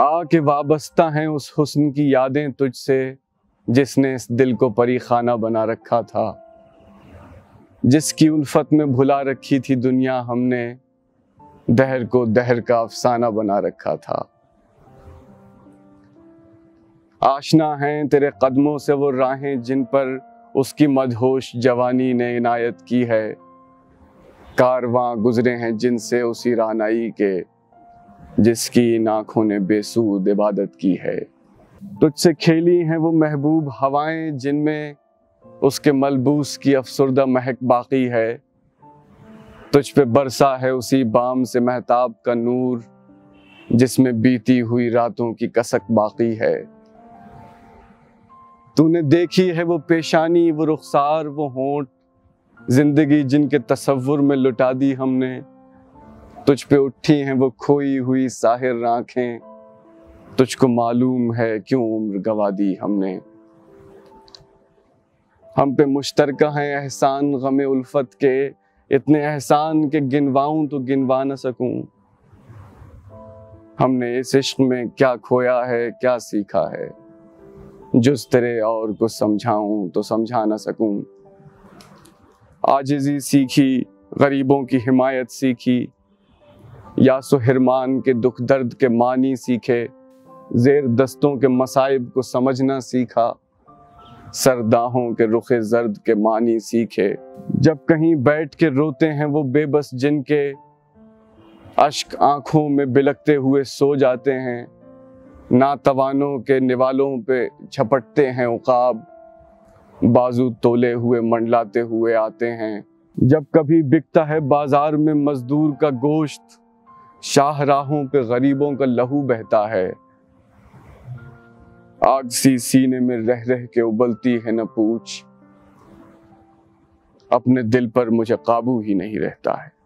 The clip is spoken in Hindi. आके वाबस्ता हैं उस हुस्न की यादें तुझसे, जिसने इस दिल को परी खाना बना रखा था। जिसकी उल्फत में भुला रखी थी दुनिया हमने, दहर को दहर का अफसाना बना रखा था। आशना हैं तेरे कदमों से वो राहें, जिन पर उसकी मदहोश जवानी ने इनायत की है। कारवां गुजरे हैं जिनसे उसी रानाई के, जिसकी इन आँखों ने बेसूद इबादत की है। तुझसे खेली हैं वो महबूब हवाएं, जिनमें उसके मलबूस की अफसरदा महक बाकी है। तुझ पे बरसा है उसी बाम से महताब का नूर, जिसमें बीती हुई रातों की कसक बाकी है। तूने देखी है वो पेशानी, वो रुखसार, वो होंठ, जिंदगी जिनके तसव्वुर में लुटा दी हमने। तुझ पे उठी हैं वो खोई हुई साहिर आँखें, तुझको मालूम है क्यों उम्र गवा दी हमने। हम पे मुश्तरका हैं एहसान गमे उल्फत के, इतने एहसान के गिनवाऊं तो गिनवा न सकूं। हमने इस इश्क में क्या खोया है, क्या सीखा है, जुज तेरे और को समझाऊं तो समझा न सकूं। आजिज़ी सीखी, गरीबों की हिमायत सीखी, यासो हिरमान के दुख दर्द के मानी सीखे। जेर दस्तों के मसाइब को समझना सीखा, सरदाहों के रुखे जर्द के मानी सीखे। जब कहीं बैठ के रोते हैं वो बेबस जिनके, अश्क आँखों में बिलकते हुए सो जाते हैं। नातवानों के निवालों पे झपटते हैं उकाब, बाजू तोले हुए मंडलाते हुए आते हैं। जब कभी बिकता है बाजार में मजदूर का गोश्त, शाहराहों पे गरीबों का लहू बहता है। आग सी सीने में रह रह के उबलती है न पूछ, अपने दिल पर मुझे काबू ही नहीं रहता है।